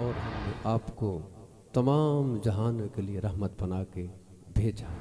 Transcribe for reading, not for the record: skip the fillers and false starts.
और हमने आपको तमाम जहान के लिए रहमत बना के भेजा।